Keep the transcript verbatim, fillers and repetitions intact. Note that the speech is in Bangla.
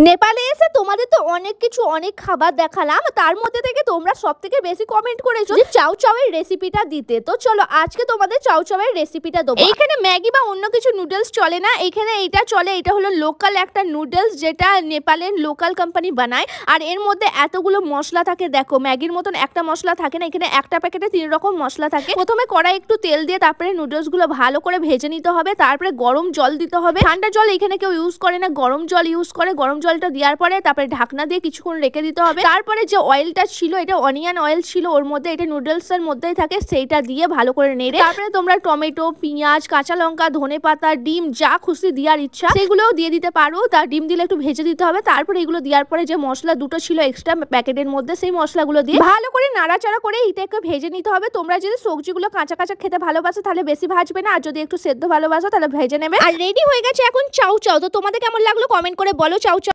नेपाले एसे तुम्हारे तो अनेक किछु अनेक खाबार देखालाम तार मध्य थेके तोमरा सबथेके बेशी कमेंट करेछो जे चाउ चाउएर रेसिपिटा दिते। तो चलो आजके तोमादेर चाउ चाउएर रेसिपिटा देबो। एइखाने मैगी बा अन्य किछु नुडल्स चले ना, एइखाने एटा चले। एटा हलो लोकल एकटा नुडल्स जेटा नेपालेर लोकल कोम्पानी बानाय आर एर मध्ये एतगुलो मशला थाके। देखो मैगिर मतन एकटा मशला थाके ना, एइखाने एकटा पैकेटे तीन रकम मशला थाके। प्रथमे कड़ाई एकटु तेल दिये तारपरे नुडल्सगुलो भालो करे भेजे निते होबे। तारपरे गरम जल दिते होबे, ठंडा जल एइखाने केउ इउज करे ना, गरम जल इउज करे। गरम জলটা দেওয়ার পরে তারপরে ঢাকনা দিয়ে কিছুক্ষণ রেখে দিতে হবে। তারপরে যে অয়েলটা ছিল এটা অনিয়ন অয়েল ছিল, ওর মধ্যে এটা নুডলসের মধ্যেই থাকে, সেইটা দিয়ে ভালো করে নেড়ে তারপরে তোমরা টমেটো, পেঁয়াজ, কাঁচা লঙ্কা, ধনেপাতা, ডিম যা খুশি দেওয়ার ইচ্ছা সেগুলোও দিয়ে দিতে পারো। তার ডিম দিলে একটু ভেজে দিতে হবে। তারপরে এগুলো দেওয়ার পরে যে মশলা দুটো ছিল এক্সট্রা প্যাকেটের মধ্যে সেই মশলাগুলো দিয়ে ভালো করে নাড়াচাড়া করে এটাকে ভেজে নিতে হবে। তোমরা যদি সবজিগুলো কাঁচা কাঁচা খেতে ভালোবাসো তাহলে বেশি ভাজবে না, আর যদি একটু সেদ্ধ ভালোবাসো তাহলে ভেজে নেবে। আর রেডি হয়ে গেছে এখন চাউ চাউ। তো তোমাদের কেমন লাগলো কমেন্ট করে বলো চাউ।